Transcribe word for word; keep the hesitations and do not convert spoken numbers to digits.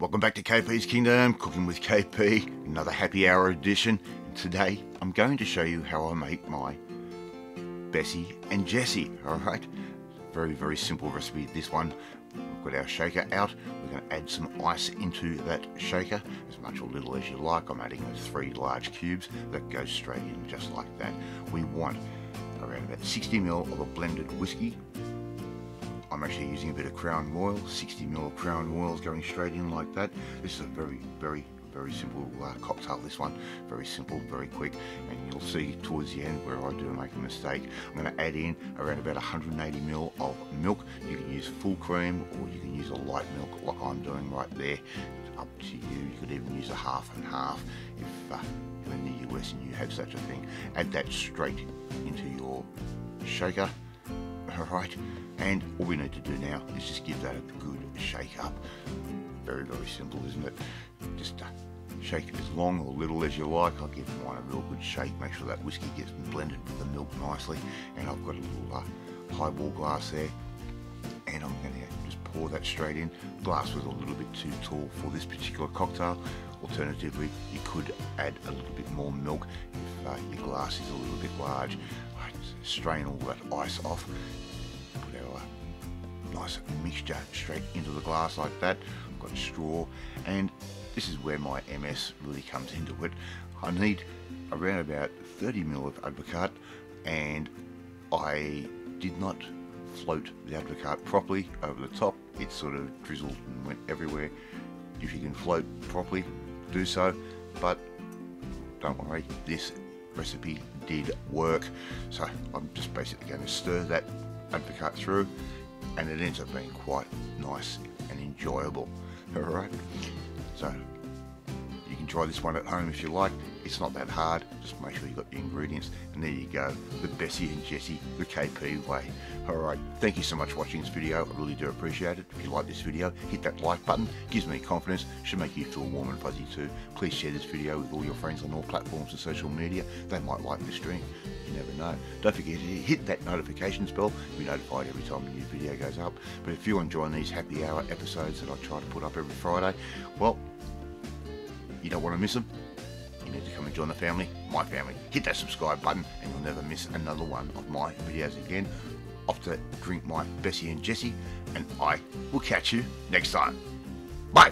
Welcome back to K P's Kingdom, Cooking with K P, another happy hour edition. And today I'm going to show you how I make my Bessie and Jessie, alright? Very, very simple recipe, this one. We've got our shaker out, we're going to add some ice into that shaker, as much or little as you like. I'm adding those three large cubes that go straight in just like that. We want around about sixty mil of a blended whiskey. I'm actually using a bit of Crown Royal, sixty mil of Crown Royal is going straight in like that. This is a very, very, very simple uh, cocktail, this one. Very simple, very quick, and you'll see towards the end where I do make a mistake. I'm going to add in around about one hundred eighty mil of milk. You can use full cream or you can use a light milk like I'm doing right there. It's up to you. You could even use a half and half if uh, you're in the U S and you have such a thing. Add that straight into your shaker. Alright, and all we need to do now is just give that a good shake up. Very, very simple, isn't it? Just uh, shake it as long or little as you like. I'll give mine a real good shake, make sure that whiskey gets blended with the milk nicely. And I've got a little uh, highball glass there, and I'm going to just pour that straight in. Glass was a little bit too tall for this particular cocktail. Alternatively, you could add a little bit more milk if uh, your glass is a little bit large. Right, strain all that ice off, put our nice mixture straight into the glass like that. I've got a straw, and this is where my M S really comes into it. I need around about thirty mil of Advocaat, and I did not float the Advocaat properly over the top. It sort of drizzled and went everywhere. If you can float properly, do so, but don't worry, this recipe did work. So I'm just basically going to stir that Advocaat through, and it ends up being quite nice and enjoyable. Alright, so you can try this one at home if you like. It's not that hard, just make sure you've got the ingredients, and there you go, the Bessie and Jessie, the K P way. Alright, thank you so much for watching this video, I really do appreciate it. If you like this video, hit that like button, it gives me confidence, should make you feel warm and fuzzy too. Please share this video with all your friends on all platforms and social media, they might like this stream, you never know. Don't forget to hit that notifications bell, you'll be notified every time a new video goes up. But if you're enjoying these happy hour episodes that I try to put up every Friday, well, you don't want to miss them. Need to come and join the family, my family. Hit that subscribe button and you'll never miss another one of my videos again. Off to drink my Bessie and Jessie, and I will catch you next time. Bye!